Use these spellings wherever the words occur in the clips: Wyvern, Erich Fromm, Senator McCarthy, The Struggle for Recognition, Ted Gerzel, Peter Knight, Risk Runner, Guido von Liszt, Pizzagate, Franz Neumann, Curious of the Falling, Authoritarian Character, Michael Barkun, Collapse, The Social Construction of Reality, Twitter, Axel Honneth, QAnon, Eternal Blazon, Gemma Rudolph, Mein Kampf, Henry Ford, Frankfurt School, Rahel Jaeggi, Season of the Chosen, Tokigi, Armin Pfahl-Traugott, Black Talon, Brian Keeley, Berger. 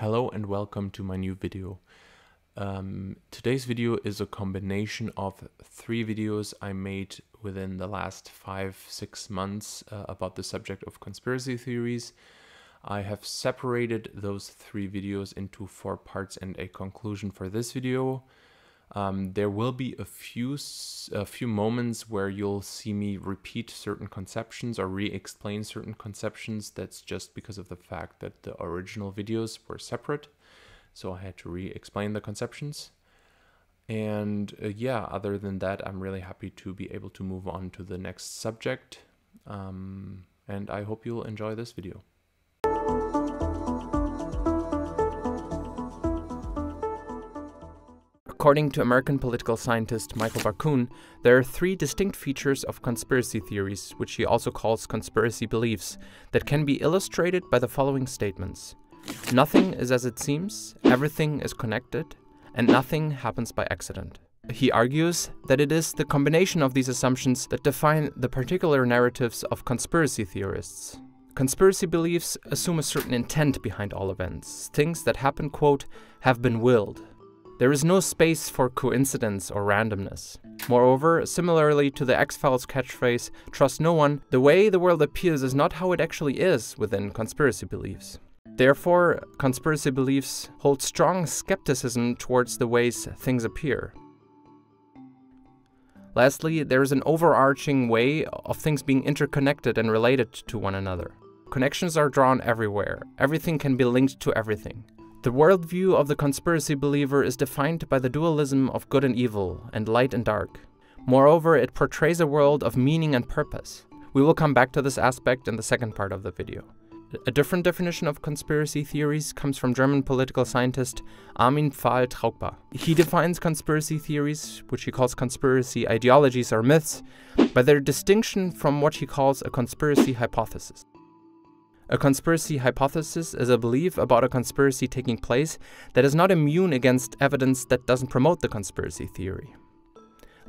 Hello and welcome to my new video. Today's video is a combination of three videos I made within the last 5-6 months about the subject of conspiracy theories. I have separated those three videos into 4 parts and a conclusion for this video. There will be a few moments where you'll see me repeat certain conceptions or re-explain certain conceptions. That's just because of the fact that the original videos were separate, so I had to re-explain the conceptions. And yeah, other than that, I'm really happy to be able to move on to the next subject. And I hope you'll enjoy this video. According to American political scientist Michael Barkun, there are 3 distinct features of conspiracy theories, which he also calls conspiracy beliefs, that can be illustrated by the following statements. Nothing is as it seems, everything is connected, and nothing happens by accident. He argues that it is the combination of these assumptions that define the particular narratives of conspiracy theorists. Conspiracy beliefs assume a certain intent behind all events, things that happen, quote, have been willed. There is no space for coincidence or randomness. Moreover, similarly to the X-Files catchphrase, trust no one, the way the world appears is not how it actually is within conspiracy beliefs. Therefore, conspiracy beliefs hold strong skepticism towards the ways things appear. Lastly, there is an overarching way of things being interconnected and related to one another. Connections are drawn everywhere. Everything can be linked to everything. The worldview of the conspiracy believer is defined by the dualism of good and evil and light and dark. Moreover, it portrays a world of meaning and purpose. We will come back to this aspect in the second part of the video. A different definition of conspiracy theories comes from German political scientist Armin Pfahl-Traugott. He defines conspiracy theories, which he calls conspiracy ideologies or myths, by their distinction from what he calls a conspiracy hypothesis. A conspiracy hypothesis is a belief about a conspiracy taking place that is not immune against evidence that doesn't promote the conspiracy theory.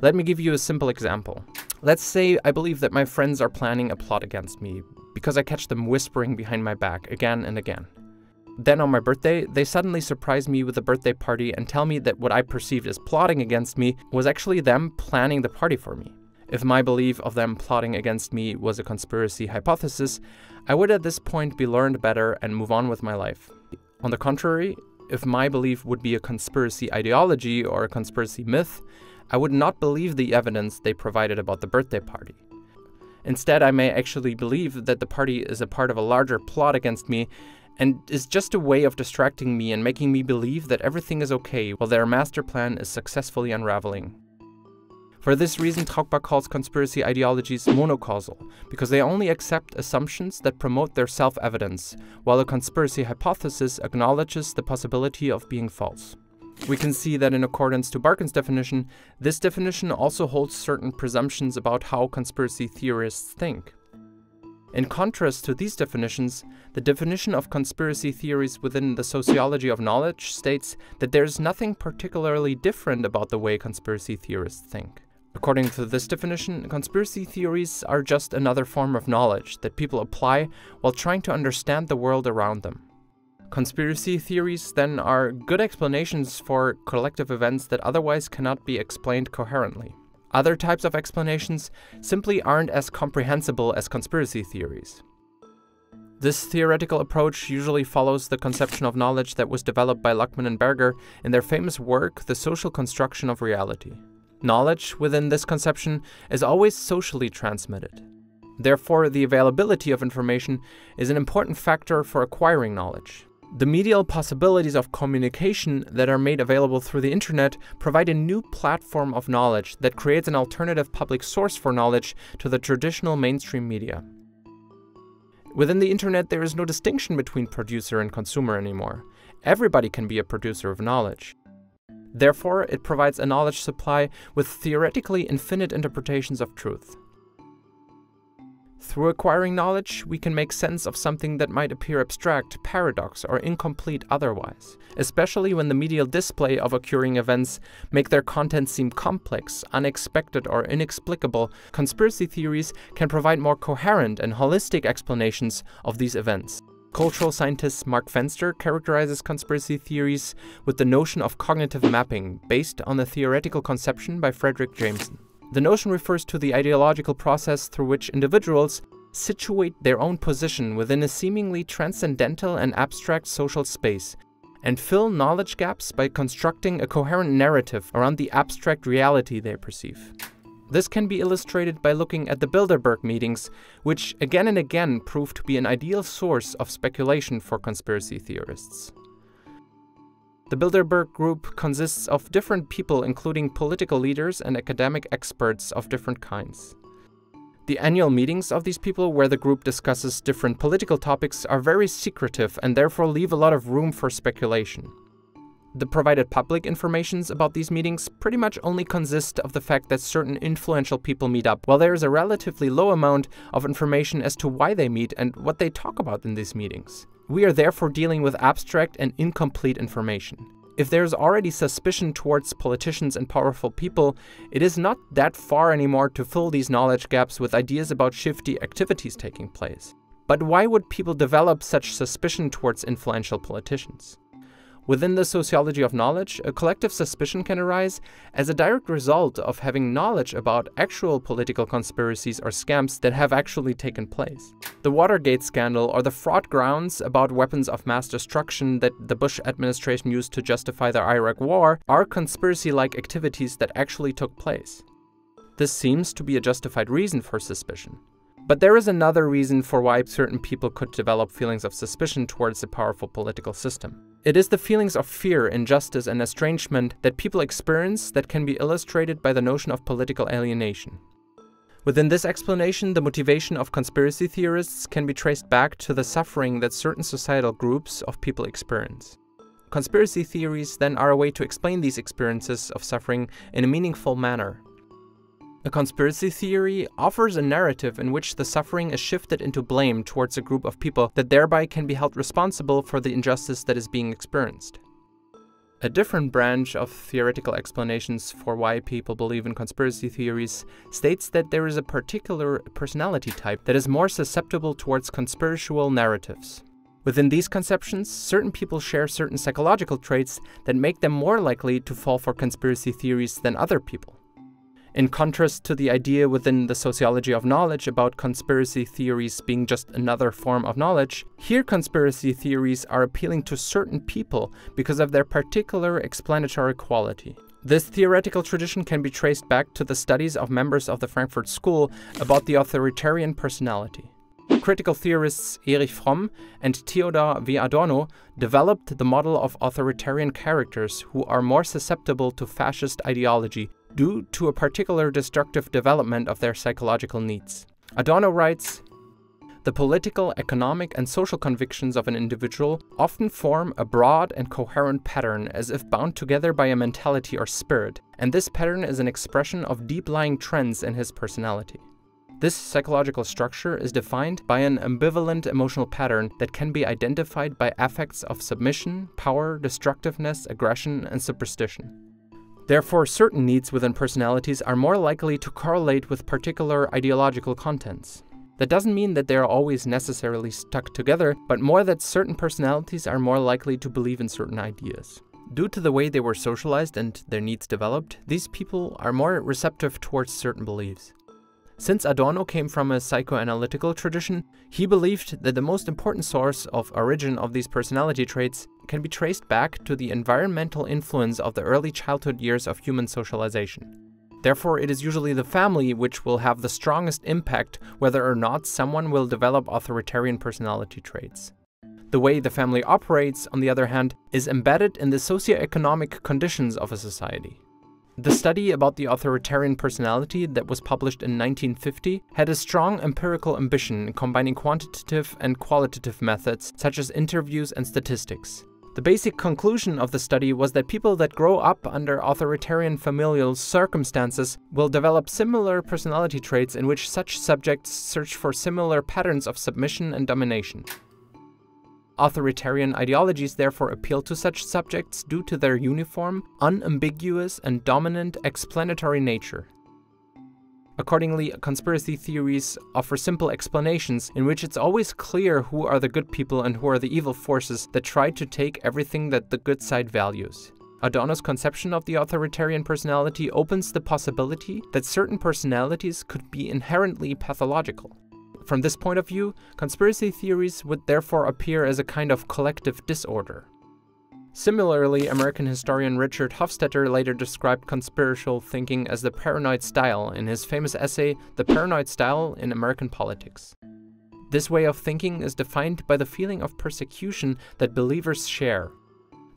Let me give you a simple example. Let's say I believe that my friends are planning a plot against me because I catch them whispering behind my back again and again. Then on my birthday, they suddenly surprise me with a birthday party and tell me that what I perceived as plotting against me was actually them planning the party for me. If my belief of them plotting against me was a conspiracy hypothesis, I would at this point be learned better and move on with my life. On the contrary, if my belief would be a conspiracy ideology or a conspiracy myth, I would not believe the evidence they provided about the birthday party. Instead, I may actually believe that the party is a part of a larger plot against me and is just a way of distracting me and making me believe that everything is okay while their master plan is successfully unraveling. For this reason, Traugott calls conspiracy ideologies monocausal, because they only accept assumptions that promote their self-evidence, while a conspiracy hypothesis acknowledges the possibility of being false. We can see that in accordance to Barkun's definition, this definition also holds certain presumptions about how conspiracy theorists think. In contrast to these definitions, the definition of conspiracy theories within the sociology of knowledge states that there is nothing particularly different about the way conspiracy theorists think. According to this definition, conspiracy theories are just another form of knowledge that people apply while trying to understand the world around them. Conspiracy theories, then, are good explanations for collective events that otherwise cannot be explained coherently. Other types of explanations simply aren't as comprehensible as conspiracy theories. This theoretical approach usually follows the conception of knowledge that was developed by Luckmann and Berger in their famous work, The Social Construction of Reality. Knowledge within this conception is always socially transmitted. Therefore, the availability of information is an important factor for acquiring knowledge. The medial possibilities of communication that are made available through the internet provide a new platform of knowledge that creates an alternative public source for knowledge to the traditional mainstream media. Within the internet, there is no distinction between producer and consumer anymore. Everybody can be a producer of knowledge. Therefore, it provides a knowledge supply with theoretically infinite interpretations of truth. Through acquiring knowledge, we can make sense of something that might appear abstract, paradox, or incomplete otherwise, especially when the medial display of occurring events make their content seem complex, unexpected, or inexplicable. Conspiracy theories can provide more coherent and holistic explanations of these events. Cultural scientist Mark Fenster characterizes conspiracy theories with the notion of cognitive mapping, based on a theoretical conception by Fredric Jameson. The notion refers to the ideological process through which individuals situate their own position within a seemingly transcendental and abstract social space, and fill knowledge gaps by constructing a coherent narrative around the abstract reality they perceive. This can be illustrated by looking at the Bilderberg meetings, which again and again proved to be an ideal source of speculation for conspiracy theorists. The Bilderberg group consists of different people, including political leaders and academic experts of different kinds. The annual meetings of these people, where the group discusses different political topics, are very secretive and therefore leave a lot of room for speculation. The provided public informations about these meetings pretty much only consist of the fact that certain influential people meet up, while there is a relatively low amount of information as to why they meet and what they talk about in these meetings. We are therefore dealing with abstract and incomplete information. If there is already suspicion towards politicians and powerful people, it is not that far anymore to fill these knowledge gaps with ideas about shifty activities taking place. But why would people develop such suspicion towards influential politicians? Within the sociology of knowledge, a collective suspicion can arise as a direct result of having knowledge about actual political conspiracies or scams that have actually taken place. The Watergate scandal or the fraught grounds about weapons of mass destruction that the Bush administration used to justify their Iraq war are conspiracy-like activities that actually took place. This seems to be a justified reason for suspicion. But there is another reason for why certain people could develop feelings of suspicion towards a powerful political system. It is the feelings of fear, injustice, and estrangement that people experience that can be illustrated by the notion of political alienation. Within this explanation, the motivation of conspiracy theorists can be traced back to the suffering that certain societal groups of people experience. Conspiracy theories then are a way to explain these experiences of suffering in a meaningful manner. A conspiracy theory offers a narrative in which the suffering is shifted into blame towards a group of people that thereby can be held responsible for the injustice that is being experienced. A different branch of theoretical explanations for why people believe in conspiracy theories states that there is a particular personality type that is more susceptible towards conspiratorial narratives. Within these conceptions, certain people share certain psychological traits that make them more likely to fall for conspiracy theories than other people. In contrast to the idea within the sociology of knowledge about conspiracy theories being just another form of knowledge, here conspiracy theories are appealing to certain people because of their particular explanatory quality. This theoretical tradition can be traced back to the studies of members of the Frankfurt School about the authoritarian personality. Critical theorists Erich Fromm and Theodor W. Adorno developed the model of authoritarian characters who are more susceptible to fascist ideology due to a particular destructive development of their psychological needs. Adorno writes, "The political, economic, and social convictions of an individual often form a broad and coherent pattern as if bound together by a mentality or spirit, and this pattern is an expression of deep-lying trends in his personality. This psychological structure is defined by an ambivalent emotional pattern that can be identified by affects of submission, power, destructiveness, aggression, and superstition. Therefore, certain needs within personalities are more likely to correlate with particular ideological contents. That doesn't mean that they are always necessarily stuck together, but more that certain personalities are more likely to believe in certain ideas. Due to the way they were socialized and their needs developed, these people are more receptive towards certain beliefs." Since Adorno came from a psychoanalytical tradition, he believed that the most important source of origin of these personality traits can be traced back to the environmental influence of the early childhood years of human socialization. Therefore, it is usually the family which will have the strongest impact whether or not someone will develop authoritarian personality traits. The way the family operates, on the other hand, is embedded in the socioeconomic conditions of a society. The study about the authoritarian personality that was published in 1950 had a strong empirical ambition, combining quantitative and qualitative methods such as interviews and statistics. The basic conclusion of the study was that people that grow up under authoritarian familial circumstances will develop similar personality traits in which such subjects search for similar patterns of submission and domination. Authoritarian ideologies therefore appeal to such subjects due to their uniform, unambiguous, and dominant explanatory nature. Accordingly, conspiracy theories offer simple explanations in which it's always clear who are the good people and who are the evil forces that try to take everything that the good side values. Adorno's conception of the authoritarian personality opens the possibility that certain personalities could be inherently pathological. From this point of view, conspiracy theories would therefore appear as a kind of collective disorder. Similarly, American historian Richard Hofstadter later described conspiratorial thinking as the paranoid style in his famous essay, The Paranoid Style in American Politics. This way of thinking is defined by the feeling of persecution that believers share.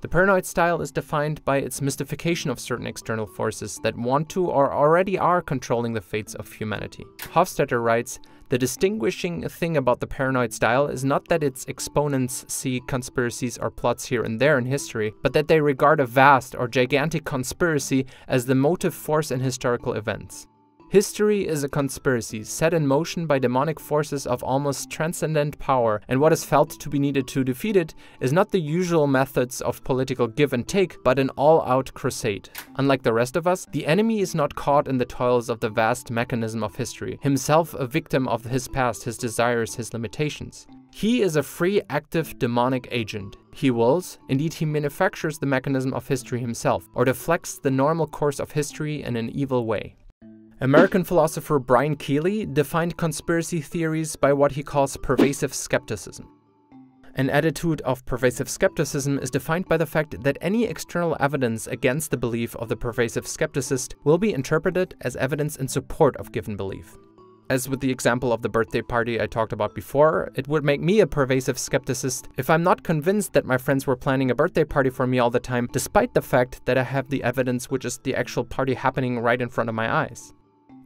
The paranoid style is defined by its mystification of certain external forces that want to or already are controlling the fates of humanity. Hofstadter writes, "The distinguishing thing about the paranoid style is not that its exponents see conspiracies or plots here and there in history, but that they regard a vast or gigantic conspiracy as the motive force in historical events. History is a conspiracy set in motion by demonic forces of almost transcendent power, and what is felt to be needed to defeat it is not the usual methods of political give and take, but an all-out crusade. Unlike the rest of us, the enemy is not caught in the toils of the vast mechanism of history, himself a victim of his past, his desires, his limitations. He is a free, active, demonic agent. He wills, indeed he manufactures the mechanism of history himself, or deflects the normal course of history in an evil way." American philosopher Brian Keeley defined conspiracy theories by what he calls pervasive skepticism. An attitude of pervasive skepticism is defined by the fact that any external evidence against the belief of the pervasive skepticist will be interpreted as evidence in support of given belief. As with the example of the birthday party I talked about before, it would make me a pervasive skepticist if I'm not convinced that my friends were planning a birthday party for me all the time, despite the fact that I have the evidence which is the actual party happening right in front of my eyes.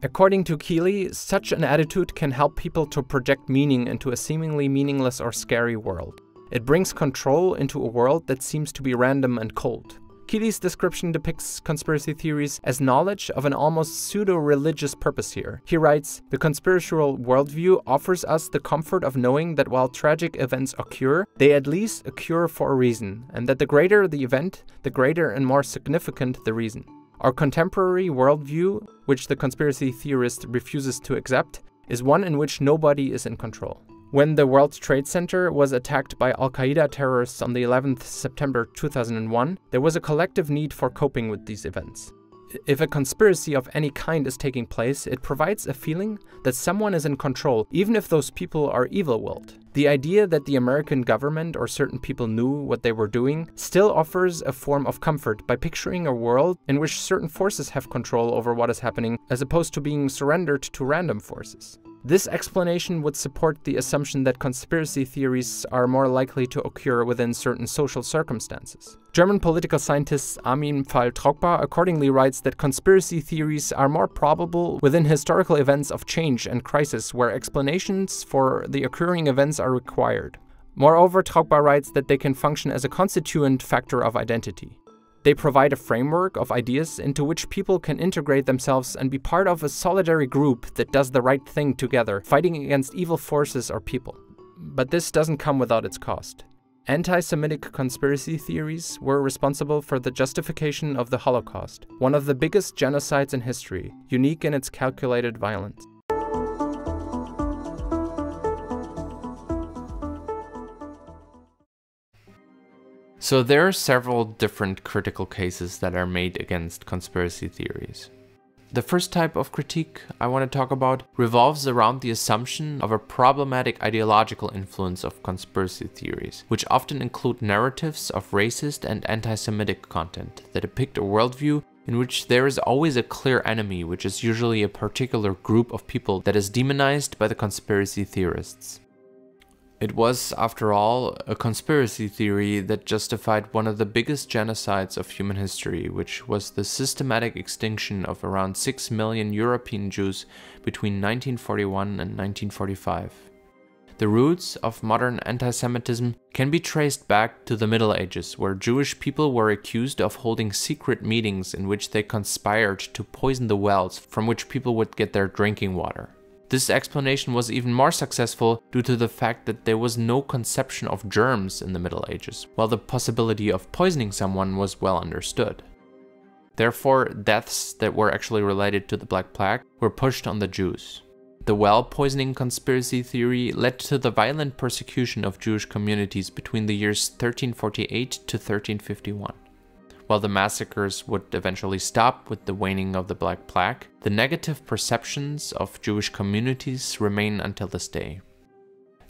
According to Keeley, such an attitude can help people to project meaning into a seemingly meaningless or scary world. It brings control into a world that seems to be random and cold. Keeley's description depicts conspiracy theories as knowledge of an almost pseudo-religious purpose here. He writes, "The conspiratorial worldview offers us the comfort of knowing that while tragic events occur, they at least occur for a reason, and that the greater the event, the greater and more significant the reason. Our contemporary worldview, which the conspiracy theorist refuses to accept, is one in which nobody is in control." When the World Trade Center was attacked by Al Qaeda terrorists on the 11th September 2001, there was a collective need for coping with these events. If a conspiracy of any kind is taking place, it provides a feeling that someone is in control, even if those people are evil-willed. The idea that the American government or certain people knew what they were doing still offers a form of comfort by picturing a world in which certain forces have control over what is happening, as opposed to being surrendered to random forces. This explanation would support the assumption that conspiracy theories are more likely to occur within certain social circumstances. German political scientist Armin Pfahl-Traugott accordingly writes that conspiracy theories are more probable within historical events of change and crisis where explanations for the occurring events are required. Moreover, Traugott writes that they can function as a constituent factor of identity. They provide a framework of ideas into which people can integrate themselves and be part of a solidary group that does the right thing together, fighting against evil forces or people. But this doesn't come without its cost. Anti-Semitic conspiracy theories were responsible for the justification of the Holocaust, one of the biggest genocides in history, unique in its calculated violence. So there are several different critical cases that are made against conspiracy theories. The first type of critique I want to talk about revolves around the assumption of a problematic ideological influence of conspiracy theories, which often include narratives of racist and anti-Semitic content that depict a worldview in which there is always a clear enemy, which is usually a particular group of people that is demonized by the conspiracy theorists. It was, after all, a conspiracy theory that justified one of the biggest genocides of human history, which was the systematic extinction of around 6 million European Jews between 1941 and 1945. The roots of modern antisemitism can be traced back to the Middle Ages, where Jewish people were accused of holding secret meetings in which they conspired to poison the wells from which people would get their drinking water. This explanation was even more successful due to the fact that there was no conception of germs in the Middle Ages, while the possibility of poisoning someone was well understood. Therefore, deaths that were actually related to the Black Plague were pushed on the Jews. The well poisoning conspiracy theory led to the violent persecution of Jewish communities between the years 1348 to 1351. While the massacres would eventually stop with the waning of the Black Plague, the negative perceptions of Jewish communities remain until this day.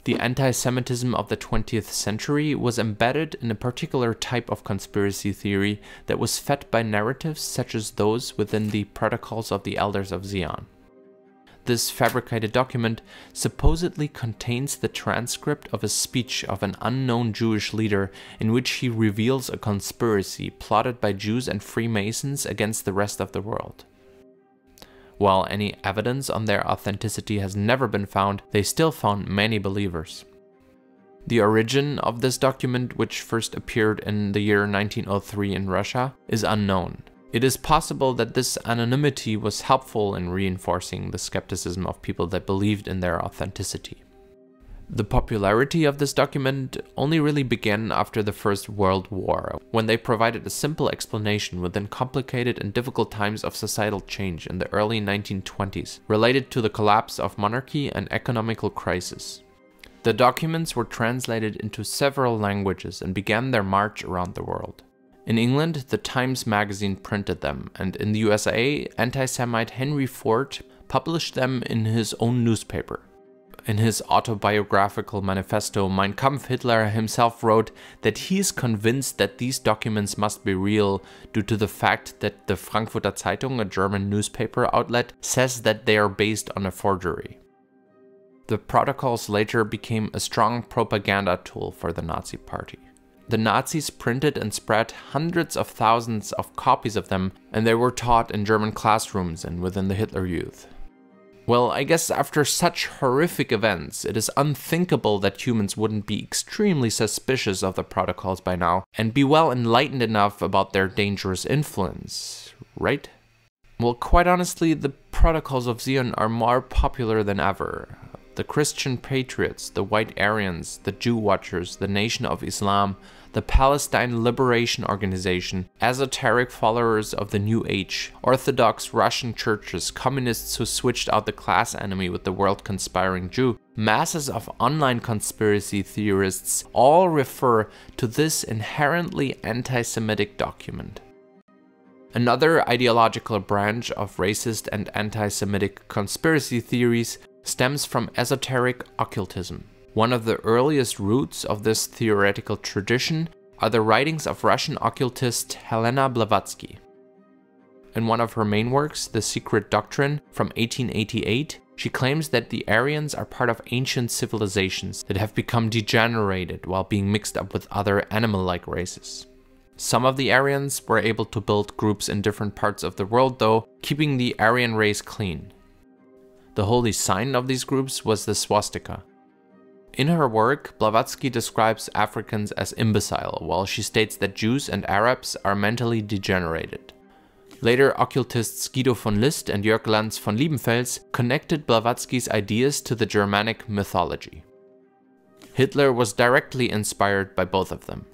The anti-Semitism of the 20th century was embedded in a particular type of conspiracy theory that was fed by narratives such as those within the Protocols of the Elders of Zion. This fabricated document supposedly contains the transcript of a speech of an unknown Jewish leader in which he reveals a conspiracy plotted by Jews and Freemasons against the rest of the world. While any evidence on their authenticity has never been found, they still found many believers. The origin of this document, which first appeared in the year 1903 in Russia, is unknown. It is possible that this anonymity was helpful in reinforcing the skepticism of people that believed in their authenticity. The popularity of this document only really began after the First World War, when they provided a simple explanation within complicated and difficult times of societal change in the early 1920s, related to the collapse of monarchy and economical crisis. The documents were translated into several languages and began their march around the world. In England, The Times magazine printed them, and in the USA, anti-Semite Henry Ford published them in his own newspaper. In his autobiographical manifesto, Mein Kampf, Hitler himself wrote that he is convinced that these documents must be real due to the fact that the Frankfurter Zeitung, a German newspaper outlet, says that they are based on a forgery. The protocols later became a strong propaganda tool for the Nazi Party. The Nazis printed and spread hundreds of thousands of copies of them, and they were taught in German classrooms and within the Hitler Youth. Well, I guess after such horrific events, it is unthinkable that humans wouldn't be extremely suspicious of the protocols by now and be well enlightened enough about their dangerous influence, right? Well, quite honestly, the protocols of Zion are more popular than ever. The Christian patriots, the white Aryans, the Jew Watchers, the Nation of Islam, the Palestine Liberation Organization, esoteric followers of the New Age, Orthodox Russian churches, communists who switched out the class enemy with the world-conspiring Jew, masses of online conspiracy theorists all refer to this inherently anti-Semitic document. Another ideological branch of racist and anti-Semitic conspiracy theories stems from esoteric occultism. One of the earliest roots of this theoretical tradition are the writings of Russian occultist Helena Blavatsky. In one of her main works, The Secret Doctrine, from 1888, she claims that the Aryans are part of ancient civilizations that have become degenerated while being mixed up with other animal-like races. Some of the Aryans were able to build groups in different parts of the world, though, keeping the Aryan race clean. The holy sign of these groups was the swastika. In her work, Blavatsky describes Africans as imbecile, while she states that Jews and Arabs are mentally degenerated. Later, occultists Guido von Liszt and Jörg Lanz von Liebenfels connected Blavatsky's ideas to the Germanic mythology. Hitler was directly inspired by both of them.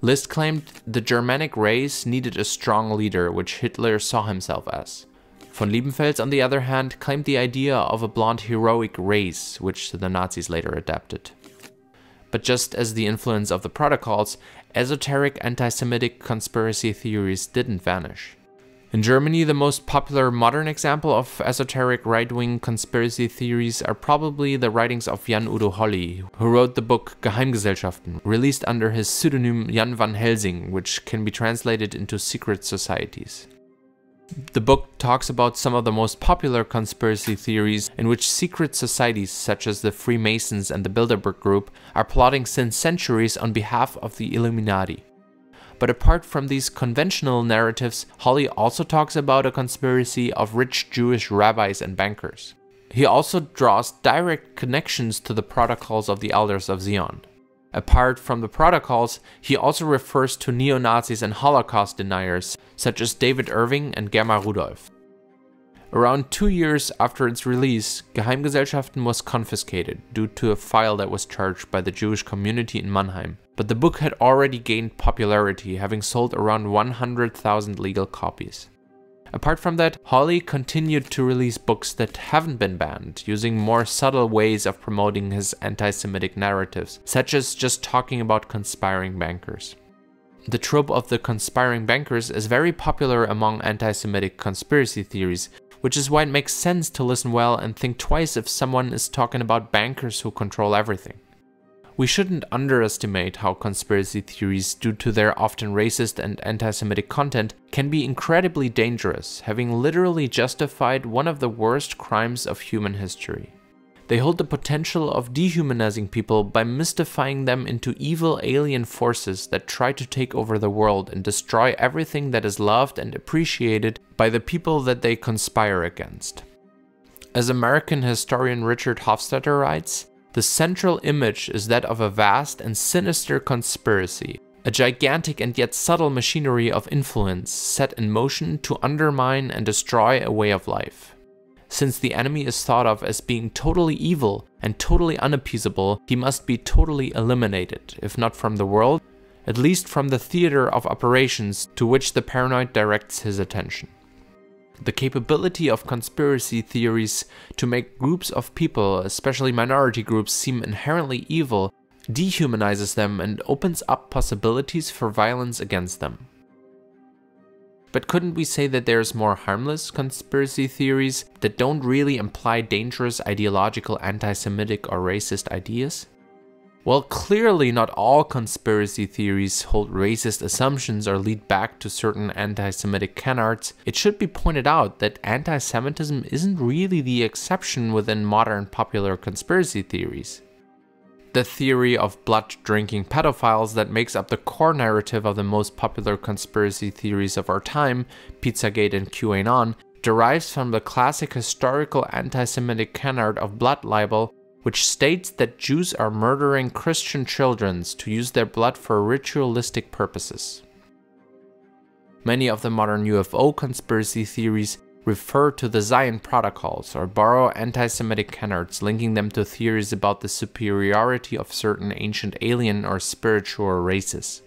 Liszt claimed the Germanic race needed a strong leader, which Hitler saw himself as. Von Liebenfels, on the other hand, claimed the idea of a blonde heroic race, which the Nazis later adapted. But just as the influence of the protocols, esoteric anti-Semitic conspiracy theories didn't vanish. In Germany, the most popular modern example of esoteric right-wing conspiracy theories are probably the writings of Jan Udo Holly, who wrote the book Geheimgesellschaften, released under his pseudonym Jan van Helsing, which can be translated into secret societies. The book talks about some of the most popular conspiracy theories in which secret societies such as the Freemasons and the Bilderberg group are plotting since centuries on behalf of the Illuminati. But apart from these conventional narratives, Holly also talks about a conspiracy of rich Jewish rabbis and bankers. He also draws direct connections to the protocols of the Elders of Zion. Apart from the protocols, he also refers to neo-Nazis and Holocaust deniers, such as David Irving and Gemma Rudolph. Around 2 years after its release, Geheimgesellschaften was confiscated due to a file that was charged by the Jewish community in Mannheim, But the book had already gained popularity, having sold around 100,000 legal copies. Apart from that, Holly continued to release books that haven't been banned, using more subtle ways of promoting his anti-Semitic narratives, such as just talking about conspiring bankers. The trope of the conspiring bankers is very popular among anti-Semitic conspiracy theories, which is why it makes sense to listen well and think twice if someone is talking about bankers who control everything. We shouldn't underestimate how conspiracy theories, due to their often racist and anti-Semitic content, can be incredibly dangerous, having literally justified one of the worst crimes of human history. They hold the potential of dehumanizing people by mystifying them into evil alien forces that try to take over the world and destroy everything that is loved and appreciated by the people that they conspire against. As American historian Richard Hofstadter writes, the central image is that of a vast and sinister conspiracy, a gigantic and yet subtle machinery of influence set in motion to undermine and destroy a way of life. Since the enemy is thought of as being totally evil and totally unappeasable, he must be totally eliminated, if not from the world, at least from the theater of operations to which the paranoid directs his attention. The capability of conspiracy theories to make groups of people, especially minority groups, seem inherently evil, dehumanizes them and opens up possibilities for violence against them. But couldn't we say that there's more harmless conspiracy theories that don't really imply dangerous ideological anti-Semitic or racist ideas? Well, clearly not all conspiracy theories hold racist assumptions or lead back to certain anti-Semitic canards. It should be pointed out that anti-Semitism isn't really the exception within modern popular conspiracy theories. The theory of blood-drinking pedophiles that makes up the core narrative of the most popular conspiracy theories of our time, Pizzagate and QAnon, derives from the classic historical anti-Semitic canard of blood libel, which states that Jews are murdering Christian children to use their blood for ritualistic purposes. Many of the modern UFO conspiracy theories refer to the Zion Protocols or borrow anti-Semitic canards, linking them to theories about the superiority of certain ancient alien or spiritual races.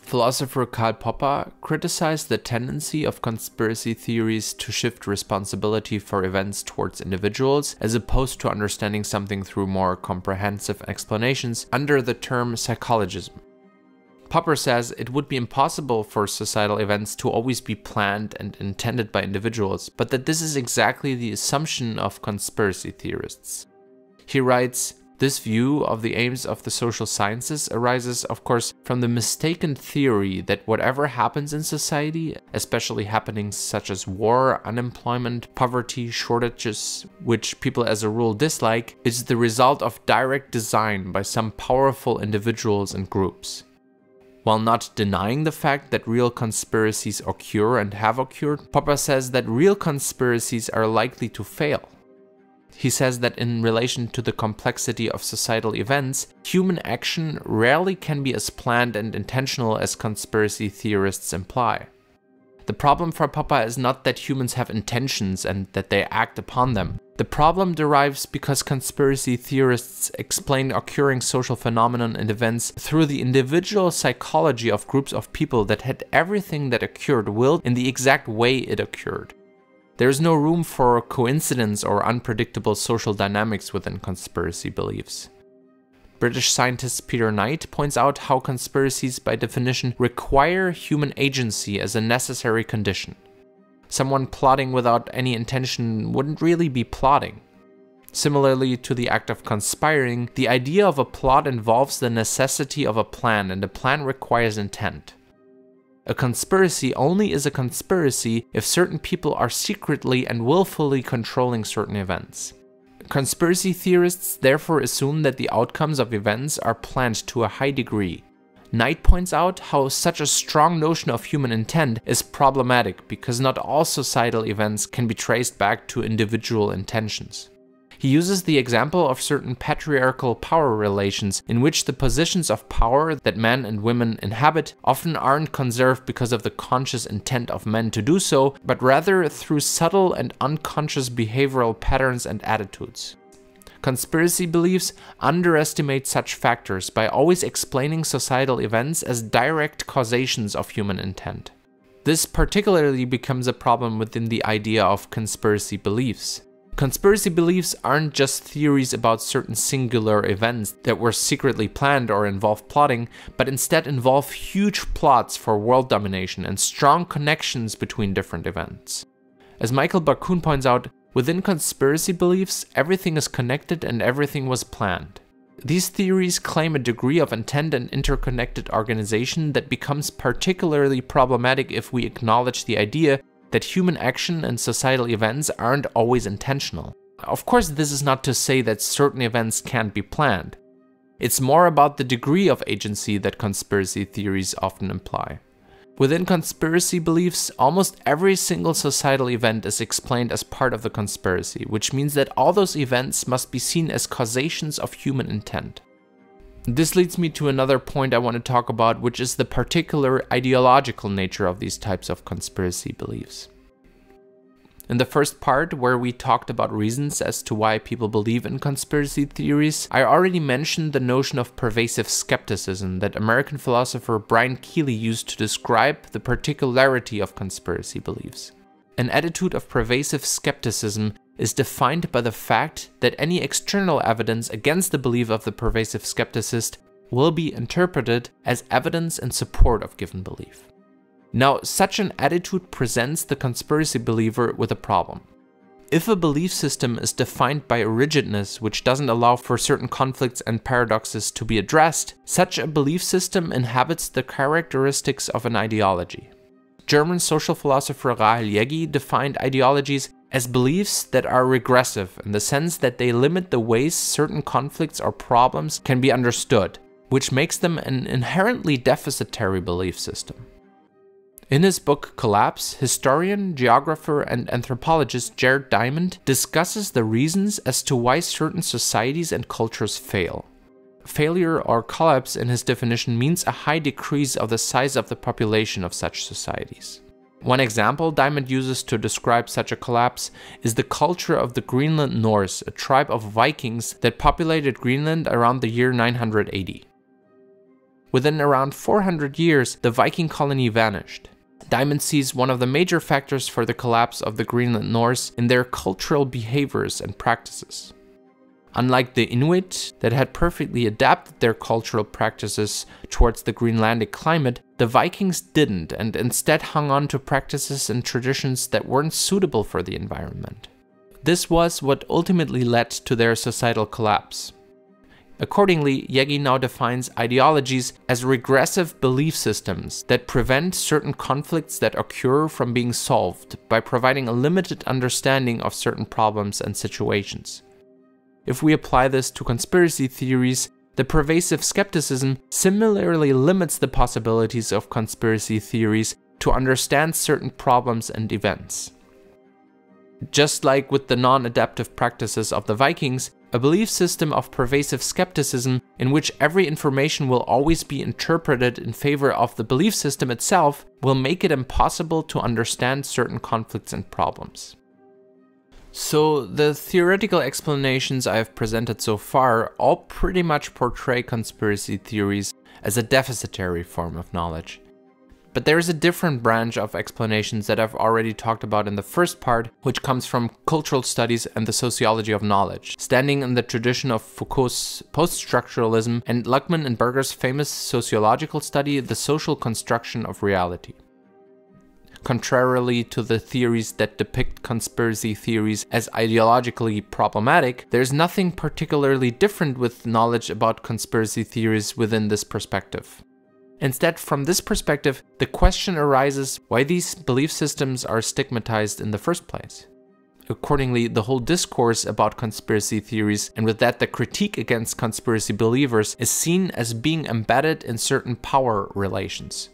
Philosopher Karl Popper criticized the tendency of conspiracy theories to shift responsibility for events towards individuals, as opposed to understanding something through more comprehensive explanations, under the term psychologism. Popper says it would be impossible for societal events to always be planned and intended by individuals, but that this is exactly the assumption of conspiracy theorists. He writes, "This view of the aims of the social sciences arises, of course, from the mistaken theory that whatever happens in society, especially happenings such as war, unemployment, poverty, shortages, which people as a rule dislike, is the result of direct design by some powerful individuals and groups." While not denying the fact that real conspiracies occur and have occurred, Popper says that real conspiracies are likely to fail. He says that in relation to the complexity of societal events, human action rarely can be as planned and intentional as conspiracy theorists imply. The problem for Popper is not that humans have intentions and that they act upon them. The problem derives because conspiracy theorists explain occurring social phenomenon and events through the individual psychology of groups of people that had everything that occurred willed in the exact way it occurred. There is no room for coincidence or unpredictable social dynamics within conspiracy beliefs. British scientist Peter Knight points out how conspiracies by definition require human agency as a necessary condition. Someone plotting without any intention wouldn't really be plotting. Similarly to the act of conspiring, the idea of a plot involves the necessity of a plan, and a plan requires intent. A conspiracy only is a conspiracy if certain people are secretly and willfully controlling certain events. Conspiracy theorists therefore assume that the outcomes of events are planned to a high degree. Knight points out how such a strong notion of human intent is problematic because not all societal events can be traced back to individual intentions. He uses the example of certain patriarchal power relations in which the positions of power that men and women inhabit often aren't conserved because of the conscious intent of men to do so, but rather through subtle and unconscious behavioral patterns and attitudes. Conspiracy beliefs underestimate such factors by always explaining societal events as direct causations of human intent. This particularly becomes a problem within the idea of conspiracy beliefs. Conspiracy beliefs aren't just theories about certain singular events that were secretly planned or involve plotting, but instead involve huge plots for world domination and strong connections between different events. As Michael Barkun points out, within conspiracy beliefs, everything is connected and everything was planned. These theories claim a degree of intent and interconnected organization that becomes particularly problematic if we acknowledge the idea that human action and societal events aren't always intentional. Of course, this is not to say that certain events can't be planned. It's more about the degree of agency that conspiracy theories often imply. Within conspiracy beliefs, almost every single societal event is explained as part of the conspiracy, which means that all those events must be seen as causations of human intent. This leads me to another point I want to talk about, which is the particular ideological nature of these types of conspiracy beliefs. In the first part, where we talked about reasons as to why people believe in conspiracy theories, I already mentioned the notion of pervasive skepticism that American philosopher Brian Keeley used to describe the particularity of conspiracy beliefs. An attitude of pervasive skepticism is defined by the fact that any external evidence against the belief of the pervasive skepticist will be interpreted as evidence in support of given belief. Now, such an attitude presents the conspiracy believer with a problem. If a belief system is defined by a rigidness which doesn't allow for certain conflicts and paradoxes to be addressed, such a belief system inhabits the characteristics of an ideology. German social philosopher Rahel Jaeggi defined ideologies as beliefs that are regressive in the sense that they limit the ways certain conflicts or problems can be understood, which makes them an inherently deficitary belief system. In his book Collapse, historian, geographer, and anthropologist Jared Diamond discusses the reasons as to why certain societies and cultures fail. Failure or collapse, in his definition, means a high decrease of the size of the population of such societies. One example Diamond uses to describe such a collapse is the culture of the Greenland Norse, a tribe of Vikings that populated Greenland around the year 980. Within around 400 years, the Viking colony vanished. Diamond sees one of the major factors for the collapse of the Greenland Norse in their cultural behaviors and practices. Unlike the Inuit, that had perfectly adapted their cultural practices towards the Greenlandic climate, the Vikings didn't and instead hung on to practices and traditions that weren't suitable for the environment. This was what ultimately led to their societal collapse. Accordingly, Jaeggi now defines ideologies as regressive belief systems that prevent certain conflicts that occur from being solved by providing a limited understanding of certain problems and situations. If we apply this to conspiracy theories, the pervasive skepticism similarly limits the possibilities of conspiracy theories to understand certain problems and events. Just like with the non-adaptive practices of the Vikings, a belief system of pervasive skepticism in which every information will always be interpreted in favor of the belief system itself will make it impossible to understand certain conflicts and problems. So the theoretical explanations I have presented so far all pretty much portray conspiracy theories as a deficitary form of knowledge. But there is a different branch of explanations that I've already talked about in the first part, which comes from cultural studies and the sociology of knowledge, standing in the tradition of Foucault's post-structuralism and Luckmann and Berger's famous sociological study, The Social Construction of Reality. Contrarily to the theories that depict conspiracy theories as ideologically problematic, there's nothing particularly different with knowledge about conspiracy theories within this perspective. Instead, from this perspective, the question arises why these belief systems are stigmatized in the first place. Accordingly, the whole discourse about conspiracy theories, and with that the critique against conspiracy believers, is seen as being embedded in certain power relations.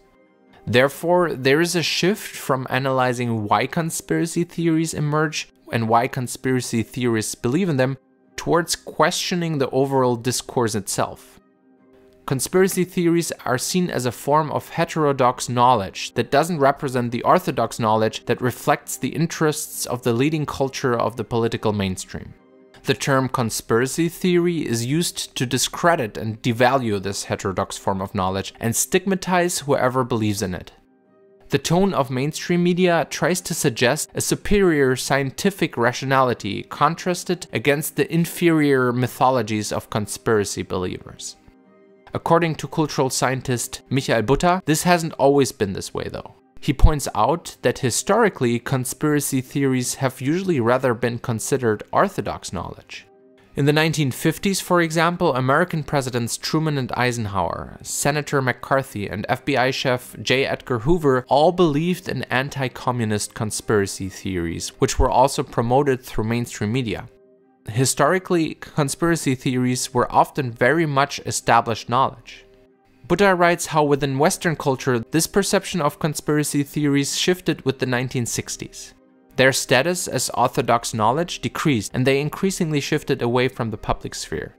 Therefore, there is a shift from analyzing why conspiracy theories emerge and why conspiracy theorists believe in them towards questioning the overall discourse itself. Conspiracy theories are seen as a form of heterodox knowledge that doesn't represent the orthodox knowledge that reflects the interests of the leading culture of the political mainstream. the term conspiracy theory is used to discredit and devalue this heterodox form of knowledge and stigmatize whoever believes in it. The tone of mainstream media tries to suggest a superior scientific rationality contrasted against the inferior mythologies of conspiracy believers. According to cultural scientist Michael Butter, this hasn't always been this way though. He points out that historically conspiracy theories have usually rather been considered orthodox knowledge. In the 1950s, for example, American Presidents Truman and Eisenhower, Senator McCarthy and FBI chef J. Edgar Hoover all believed in anti-communist conspiracy theories, which were also promoted through mainstream media. Historically, conspiracy theories were often very much established knowledge. Butter writes how within Western culture, this perception of conspiracy theories shifted with the 1960s. Their status as orthodox knowledge decreased, and they increasingly shifted away from the public sphere.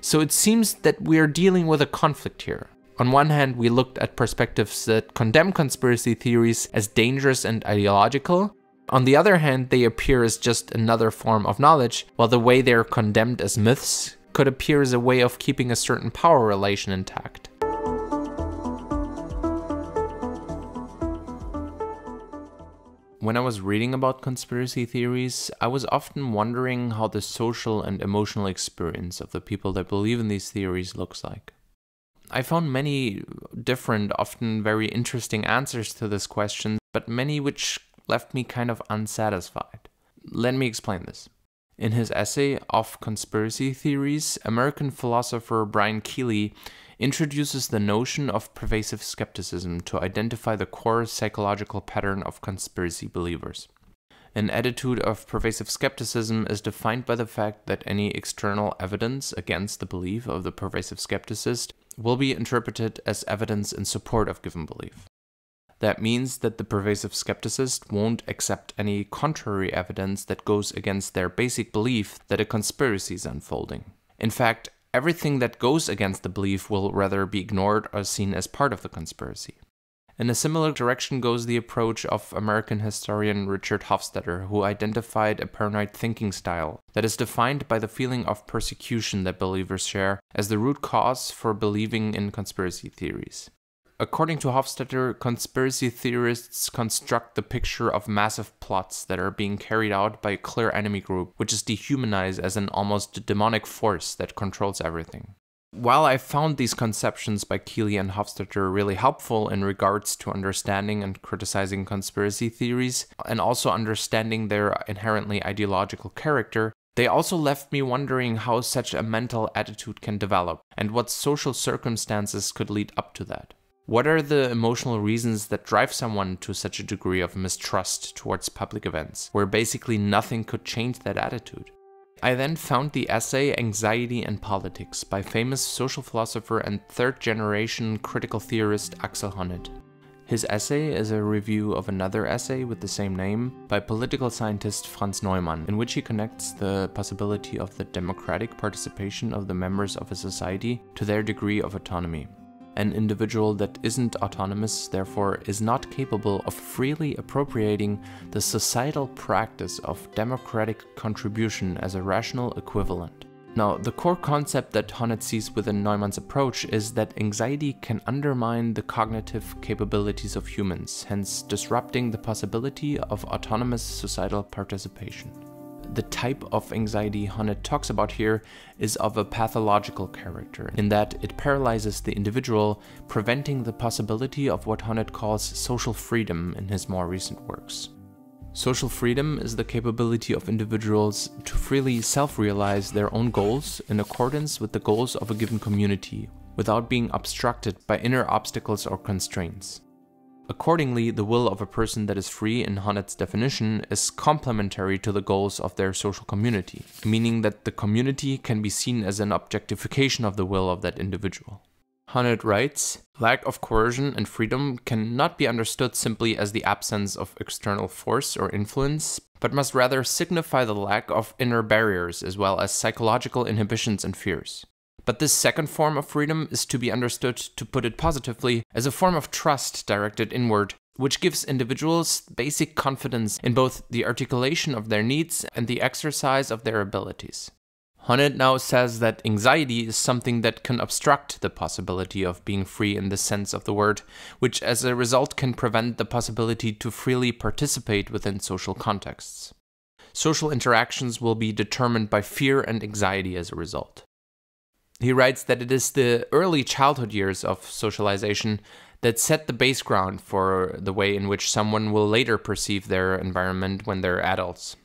So it seems that we are dealing with a conflict here. On one hand, we looked at perspectives that condemn conspiracy theories as dangerous and ideological. On the other hand, they appear as just another form of knowledge, while the way they are condemned as myths could appear as a way of keeping a certain power relation intact. When I was reading about conspiracy theories, I was often wondering how the social and emotional experience of the people that believe in these theories looks like. I found many different, often very interesting answers to this question, but many which left me kind of unsatisfied. Let me explain this. In his essay Of Conspiracy Theories, American philosopher Brian Keeley introduces the notion of pervasive skepticism to identify the core psychological pattern of conspiracy believers. An attitude of pervasive skepticism is defined by the fact that any external evidence against the belief of the pervasive skepticist will be interpreted as evidence in support of given belief. That means that the pervasive skepticist won't accept any contrary evidence that goes against their basic belief that a conspiracy is unfolding. In fact, everything that goes against the belief will rather be ignored or seen as part of the conspiracy. In a similar direction goes the approach of American historian Richard Hofstadter, who identified a paranoid thinking style that is defined by the feeling of persecution that believers share as the root cause for believing in conspiracy theories. According to Hofstadter, conspiracy theorists construct the picture of massive plots that are being carried out by a clear enemy group, which is dehumanized as an almost demonic force that controls everything. While I found these conceptions by Keeley and Hofstadter really helpful in regards to understanding and criticizing conspiracy theories, and also understanding their inherently ideological character, they also left me wondering how such a mental attitude can develop, and what social circumstances could lead up to that. What are the emotional reasons that drive someone to such a degree of mistrust towards public events, where basically nothing could change that attitude? I then found the essay Anxiety and Politics by famous social philosopher and third-generation critical theorist Axel Honneth. His essay is a review of another essay with the same name by political scientist Franz Neumann, in which he connects the possibility of the democratic participation of the members of a society to their degree of autonomy. An individual that isn't autonomous, therefore, is not capable of freely appropriating the societal practice of democratic contribution as a rational equivalent. Now, the core concept that Honneth sees within Neumann's approach is that anxiety can undermine the cognitive capabilities of humans, hence disrupting the possibility of autonomous societal participation. The type of anxiety Honneth talks about here is of a pathological character, in that it paralyzes the individual, preventing the possibility of what Honneth calls social freedom in his more recent works. Social freedom is the capability of individuals to freely self-realize their own goals in accordance with the goals of a given community, without being obstructed by inner obstacles or constraints. Accordingly, the will of a person that is free, in Honneth's definition, is complementary to the goals of their social community, meaning that the community can be seen as an objectification of the will of that individual. Honneth writes, "Lack of coercion and freedom cannot be understood simply as the absence of external force or influence, but must rather signify the lack of inner barriers as well as psychological inhibitions and fears. But this second form of freedom is to be understood, to put it positively, as a form of trust directed inward, which gives individuals basic confidence in both the articulation of their needs and the exercise of their abilities. Honneth now says that anxiety is something that can obstruct the possibility of being free in the sense of the word, which as a result can prevent the possibility to freely participate within social contexts. Social interactions will be determined by fear and anxiety as a result. He writes that it is the early childhood years of socialization that set the base ground for the way in which someone will later perceive their environment when they're adults.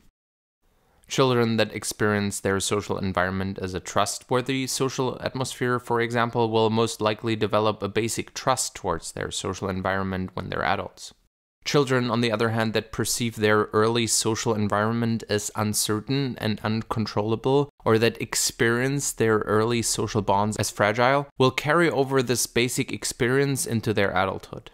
Children that experience their social environment as a trustworthy social atmosphere, for example, will most likely develop a basic trust towards their social environment when they're adults. Children, on the other hand, that perceive their early social environment as uncertain and uncontrollable, or that experience their early social bonds as fragile, will carry over this basic experience into their adulthood.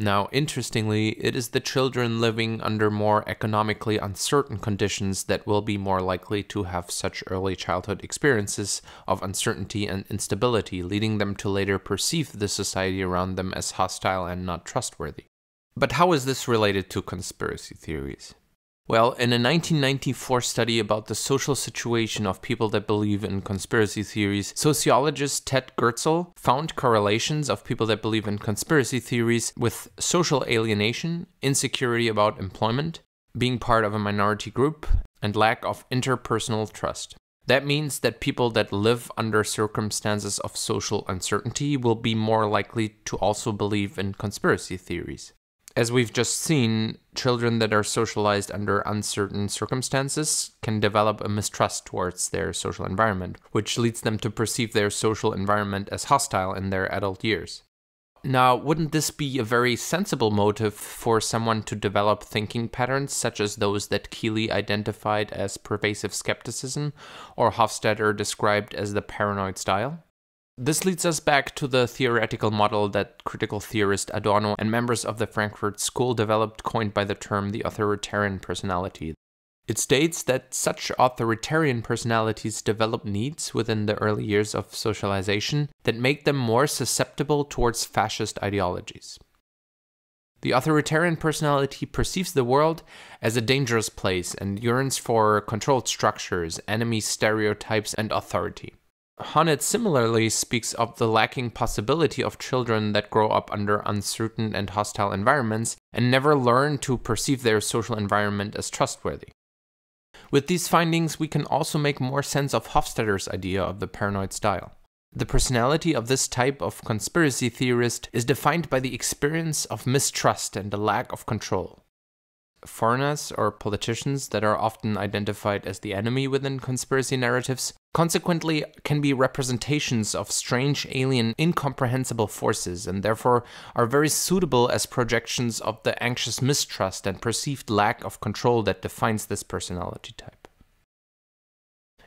Now, interestingly, it is the children living under more economically uncertain conditions that will be more likely to have such early childhood experiences of uncertainty and instability, leading them to later perceive the society around them as hostile and not trustworthy. But how is this related to conspiracy theories? Well, in a 1994 study about the social situation of people that believe in conspiracy theories, sociologist Ted Gerzel found correlations of people that believe in conspiracy theories with social alienation, insecurity about employment, being part of a minority group, and lack of interpersonal trust. That means that people that live under circumstances of social uncertainty will be more likely to also believe in conspiracy theories. As we've just seen, children that are socialized under uncertain circumstances can develop a mistrust towards their social environment, which leads them to perceive their social environment as hostile in their adult years. Now, wouldn't this be a very sensible motive for someone to develop thinking patterns such as those that Keeley identified as pervasive skepticism or Hofstadter described as the paranoid style? This leads us back to the theoretical model that critical theorist Adorno and members of the Frankfurt School developed, coined by the term the authoritarian personality. It states that such authoritarian personalities develop needs within the early years of socialization that make them more susceptible towards fascist ideologies. The authoritarian personality perceives the world as a dangerous place and yearns for controlled structures, enemy stereotypes, and authority. Honneth similarly speaks of the lacking possibility of children that grow up under uncertain and hostile environments and never learn to perceive their social environment as trustworthy. With these findings, we can also make more sense of Hofstadter's idea of the paranoid style. The personality of this type of conspiracy theorist is defined by the experience of mistrust and a lack of control. Foreigners or politicians that are often identified as the enemy within conspiracy narratives consequently can be representations of strange, alien, incomprehensible forces and therefore are very suitable as projections of the anxious mistrust and perceived lack of control that defines this personality type.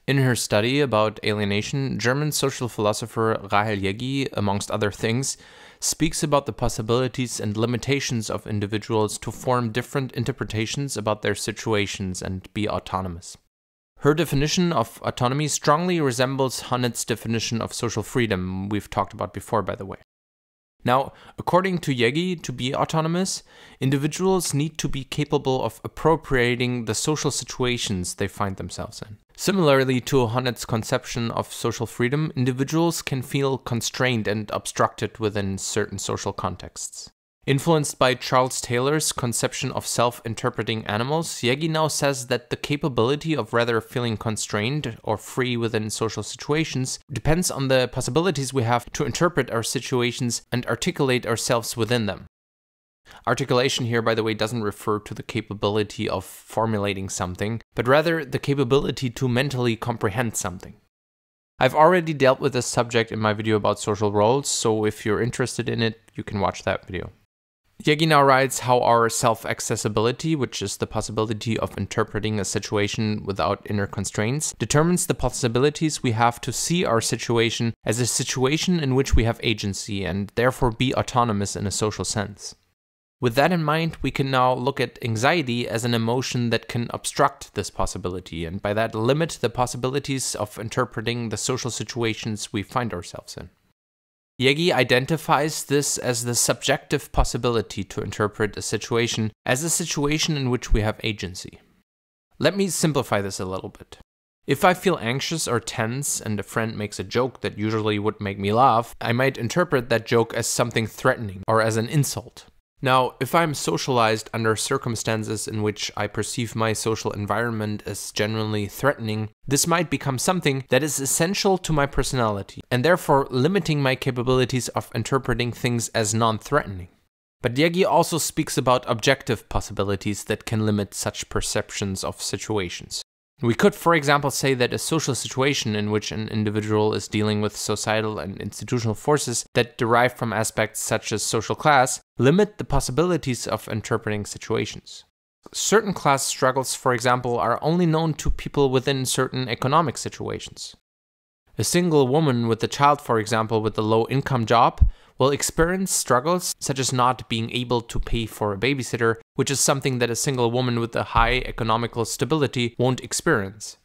In her study about alienation, German social philosopher Rahel Jaeggi, amongst other things, speaks about the possibilities and limitations of individuals to form different interpretations about their situations and be autonomous. Her definition of autonomy strongly resembles Honneth's definition of social freedom, we've talked about before, by the way. Now, according to Jaeggi, to be autonomous, individuals need to be capable of appropriating the social situations they find themselves in. Similarly to Honneth's conception of social freedom, individuals can feel constrained and obstructed within certain social contexts. Influenced by Charles Taylor's conception of self-interpreting animals, Jaeggi now says that the capability of rather feeling constrained or free within social situations depends on the possibilities we have to interpret our situations and articulate ourselves within them. Articulation here, by the way, doesn't refer to the capability of formulating something, but rather the capability to mentally comprehend something. I've already dealt with this subject in my video about social roles, so if you're interested in it, you can watch that video. Jaeggi now writes how our self-accessibility, which is the possibility of interpreting a situation without inner constraints, determines the possibilities we have to see our situation as a situation in which we have agency and therefore be autonomous in a social sense. With that in mind, we can now look at anxiety as an emotion that can obstruct this possibility and by that limit the possibilities of interpreting the social situations we find ourselves in. Jaeggi identifies this as the subjective possibility to interpret a situation as a situation in which we have agency. Let me simplify this a little bit. If I feel anxious or tense and a friend makes a joke that usually would make me laugh, I might interpret that joke as something threatening or as an insult. Now, if I'm socialized under circumstances in which I perceive my social environment as genuinely threatening, this might become something that is essential to my personality, and therefore limiting my capabilities of interpreting things as non-threatening. But Jaeggi also speaks about objective possibilities that can limit such perceptions of situations. We could, for example, say that a social situation in which an individual is dealing with societal and institutional forces that derive from aspects such as social class limit the possibilities of interpreting situations. Certain class struggles, for example, are only known to people within certain economic situations. A single woman with a child, for example, with a low-income job will experience struggles such as not being able to pay for a babysitter, which is something that a single woman with a high economical stability won't experience.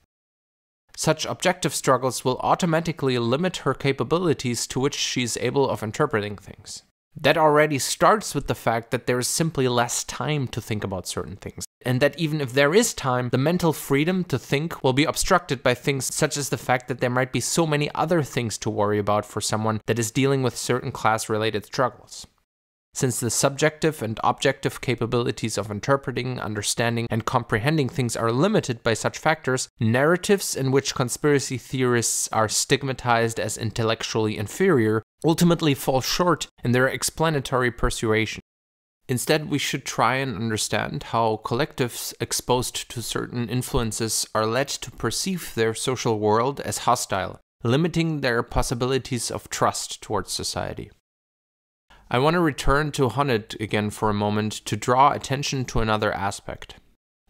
Such objective struggles will automatically limit her capabilities to which she is able of interpreting things. That already starts with the fact that there is simply less time to think about certain things, and that even if there is time, the mental freedom to think will be obstructed by things such as the fact that there might be so many other things to worry about for someone that is dealing with certain class-related struggles. Since the subjective and objective capabilities of interpreting, understanding, and comprehending things are limited by such factors, narratives in which conspiracy theorists are stigmatized as intellectually inferior ultimately fall short in their explanatory persuasion. Instead, we should try and understand how collectives exposed to certain influences are led to perceive their social world as hostile, limiting their possibilities of trust towards society. I want to return to Honneth again for a moment to draw attention to another aspect.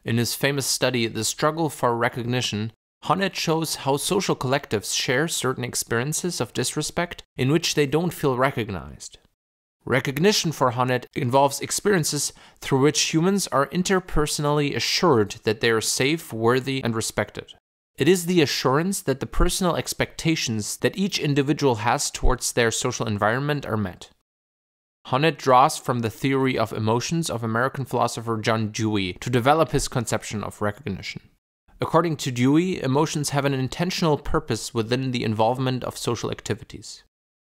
In his famous study, The Struggle for Recognition, Honneth shows how social collectives share certain experiences of disrespect in which they don't feel recognized. Recognition for Honneth involves experiences through which humans are interpersonally assured that they are safe, worthy, and respected. It is the assurance that the personal expectations that each individual has towards their social environment are met. Honneth draws from the theory of emotions of American philosopher John Dewey to develop his conception of recognition. According to Dewey, emotions have an intentional purpose within the involvement of social activities.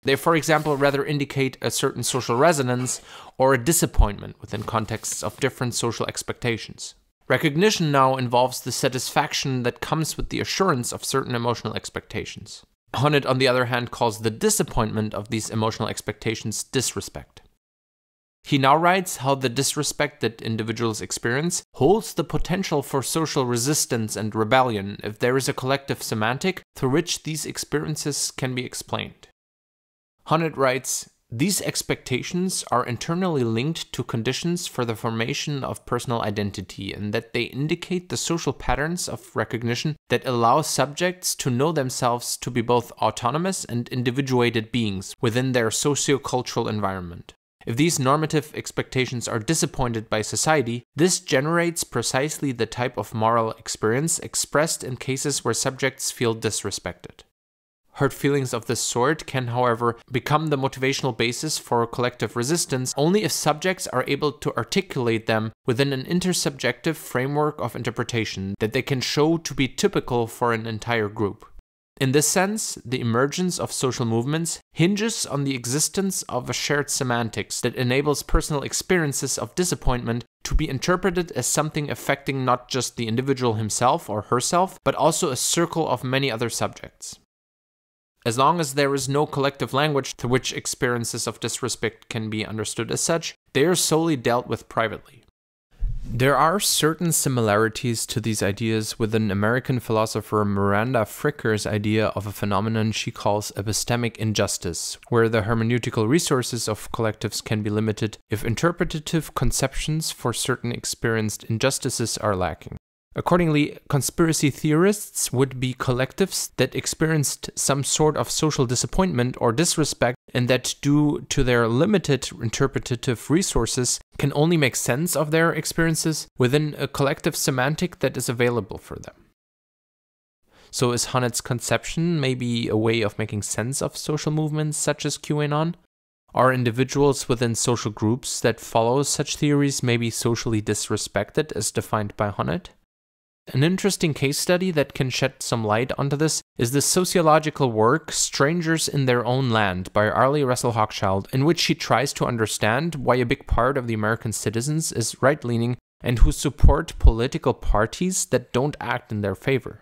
They, for example, rather indicate a certain social resonance or a disappointment within contexts of different social expectations. Recognition now involves the satisfaction that comes with the assurance of certain emotional expectations. Honneth, on the other hand, calls the disappointment of these emotional expectations disrespect. He now writes how the disrespect that individuals experience holds the potential for social resistance and rebellion if there is a collective semantic through which these experiences can be explained. Honneth writes, "These expectations are internally linked to conditions for the formation of personal identity, and that they indicate the social patterns of recognition that allow subjects to know themselves to be both autonomous and individuated beings within their socio-cultural environment. If these normative expectations are disappointed by society, this generates precisely the type of moral experience expressed in cases where subjects feel disrespected." Hurt feelings of this sort can, however, become the motivational basis for collective resistance only if subjects are able to articulate them within an intersubjective framework of interpretation that they can show to be typical for an entire group. In this sense, the emergence of social movements hinges on the existence of a shared semantics that enables personal experiences of disappointment to be interpreted as something affecting not just the individual himself or herself, but also a circle of many other subjects. As long as there is no collective language through which experiences of disrespect can be understood as such, they are solely dealt with privately. There are certain similarities to these ideas within American philosopher Miranda Fricker's idea of a phenomenon she calls epistemic injustice, where the hermeneutical resources of collectives can be limited if interpretative conceptions for certain experienced injustices are lacking. Accordingly, conspiracy theorists would be collectives that experienced some sort of social disappointment or disrespect, and that due to their limited interpretative resources can only make sense of their experiences within a collective semantic that is available for them. So is Honneth's conception maybe a way of making sense of social movements such as QAnon? Are individuals within social groups that follow such theories maybe socially disrespected as defined by Honneth? An interesting case study that can shed some light onto this is the sociological work Strangers in Their Own Land by Arlie Russell Hochschild, in which she tries to understand why a big part of the American citizens is right-leaning and who support political parties that don't act in their favor.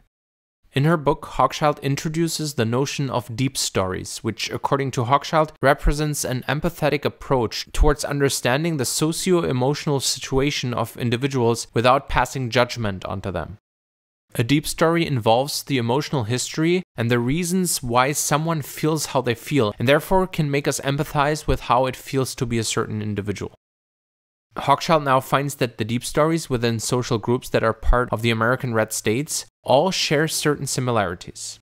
In her book, Hochschild introduces the notion of deep stories, which, according to Hochschild, represents an empathetic approach towards understanding the socio-emotional situation of individuals without passing judgment onto them. A deep story involves the emotional history and the reasons why someone feels how they feel, and therefore can make us empathize with how it feels to be a certain individual. Hochschild now finds that the deep stories within social groups that are part of the American red states all share certain similarities.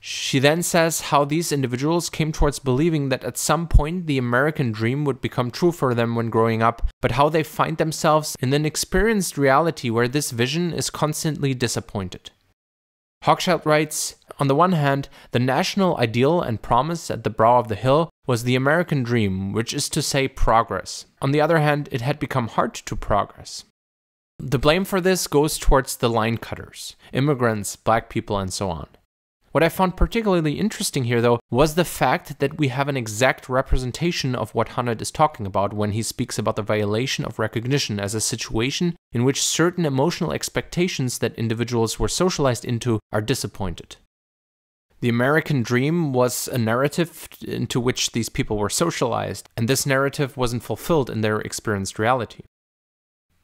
She then says how these individuals came towards believing that at some point the American dream would become true for them when growing up, but how they find themselves in an experienced reality where this vision is constantly disappointed. Hochschild writes, "On the one hand, the national ideal and promise at the brow of the hill was the American dream, which is to say progress. On the other hand, it had become hard to progress. The blame for this goes towards the line cutters, immigrants, black people, and so on." What I found particularly interesting here, though, was the fact that we have an exact representation of what Honneth is talking about when he speaks about the violation of recognition as a situation in which certain emotional expectations that individuals were socialized into are disappointed. The American dream was a narrative into which these people were socialized, and this narrative wasn't fulfilled in their experienced reality.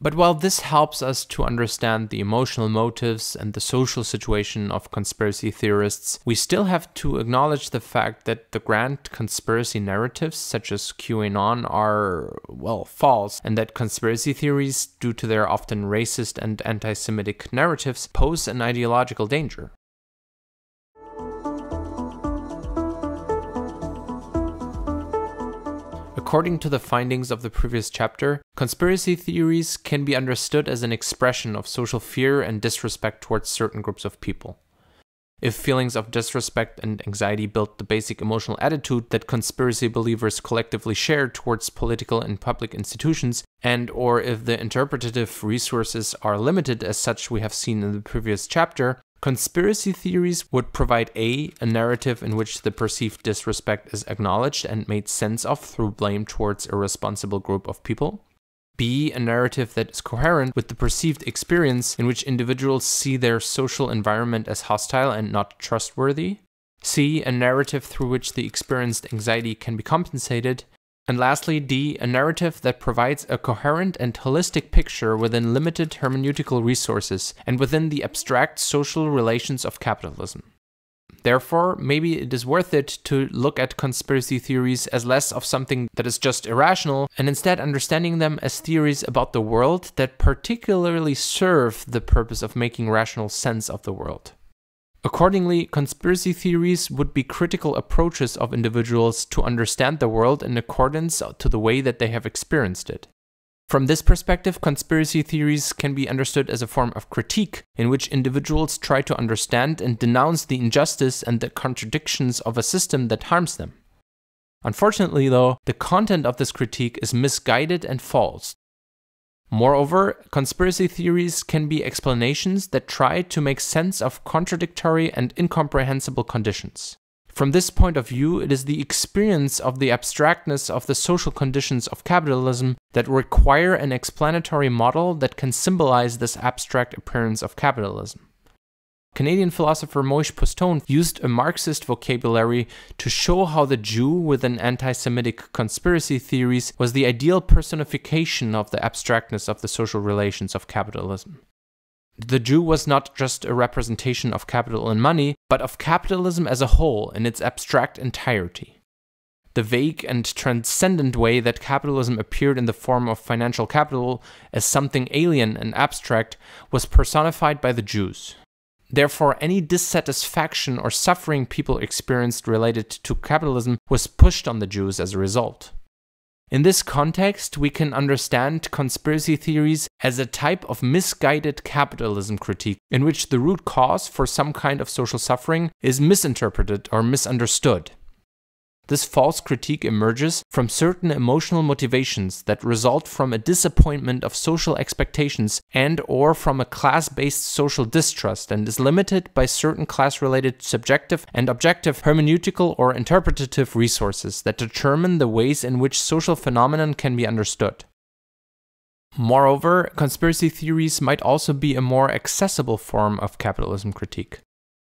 But while this helps us to understand the emotional motives and the social situation of conspiracy theorists, we still have to acknowledge the fact that the grand conspiracy narratives, such as QAnon, are, well, false, and that conspiracy theories, due to their often racist and anti-Semitic narratives, pose an ideological danger. According to the findings of the previous chapter, conspiracy theories can be understood as an expression of social fear and disrespect towards certain groups of people. If feelings of disrespect and anxiety build the basic emotional attitude that conspiracy believers collectively share towards political and public institutions, and or if the interpretative resources are limited as such we have seen in the previous chapter, conspiracy theories would provide a narrative in which the perceived disrespect is acknowledged and made sense of through blame towards a responsible group of people, b, a narrative that is coherent with the perceived experience in which individuals see their social environment as hostile and not trustworthy, c, a narrative through which the experienced anxiety can be compensated, and lastly, d, a narrative that provides a coherent and holistic picture within limited hermeneutical resources and within the abstract social relations of capitalism. Therefore, maybe it is worth it to look at conspiracy theories as less of something that is just irrational, and instead understanding them as theories about the world that particularly serve the purpose of making rational sense of the world. Accordingly, conspiracy theories would be critical approaches of individuals to understand the world in accordance to the way that they have experienced it. From this perspective, conspiracy theories can be understood as a form of critique in which individuals try to understand and denounce the injustice and the contradictions of a system that harms them. Unfortunately, though, the content of this critique is misguided and false. Moreover, conspiracy theories can be explanations that try to make sense of contradictory and incomprehensible conditions. From this point of view, it is the experience of the abstractness of the social conditions of capitalism that require an explanatory model that can symbolize this abstract appearance of capitalism. Canadian philosopher Moïse Postone used a Marxist vocabulary to show how the Jew within anti-Semitic conspiracy theories was the ideal personification of the abstractness of the social relations of capitalism. The Jew was not just a representation of capital and money, but of capitalism as a whole in its abstract entirety. The vague and transcendent way that capitalism appeared in the form of financial capital as something alien and abstract was personified by the Jews. Therefore, any dissatisfaction or suffering people experienced related to capitalism was pushed on the Jews as a result. In this context, we can understand conspiracy theories as a type of misguided capitalism critique, in which the root cause for some kind of social suffering is misinterpreted or misunderstood. This false critique emerges from certain emotional motivations that result from a disappointment of social expectations and/or from a class-based social distrust, and is limited by certain class-related subjective and objective hermeneutical or interpretative resources that determine the ways in which social phenomenon can be understood. Moreover, conspiracy theories might also be a more accessible form of capitalism critique,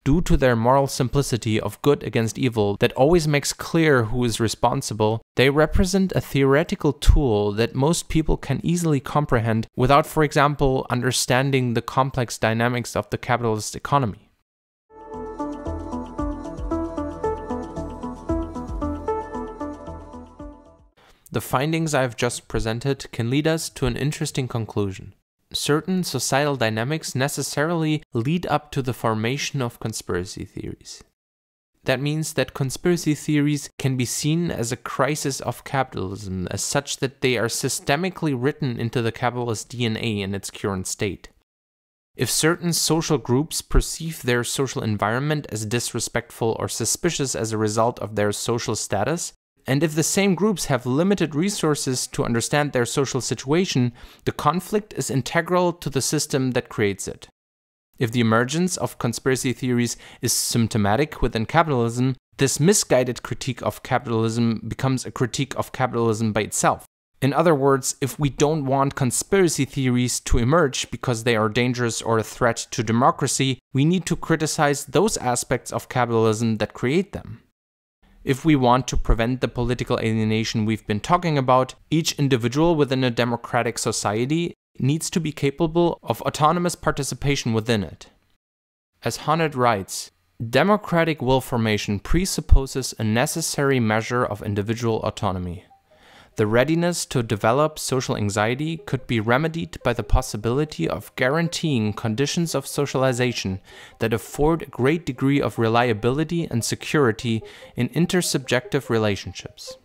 due to their moral simplicity of good against evil that always makes clear who is responsible. They represent a theoretical tool that most people can easily comprehend without, for example, understanding the complex dynamics of the capitalist economy. The findings I have just presented can lead us to an interesting conclusion. Certain societal dynamics necessarily lead up to the formation of conspiracy theories. That means that conspiracy theories can be seen as a crisis of capitalism, as such that they are systemically written into the capitalist DNA in its current state. If certain social groups perceive their social environment as disrespectful or suspicious as a result of their social status, and if the same groups have limited resources to understand their social situation, the conflict is integral to the system that creates it. If the emergence of conspiracy theories is symptomatic within capitalism, this misguided critique of capitalism becomes a critique of capitalism by itself. In other words, if we don't want conspiracy theories to emerge because they are dangerous or a threat to democracy, we need to criticize those aspects of capitalism that create them. If we want to prevent the political alienation we've been talking about, each individual within a democratic society needs to be capable of autonomous participation within it. As Honneth writes, democratic will formation presupposes a necessary measure of individual autonomy. The readiness to develop social anxiety could be remedied by the possibility of guaranteeing conditions of socialization that afford a great degree of reliability and security in intersubjective relationships.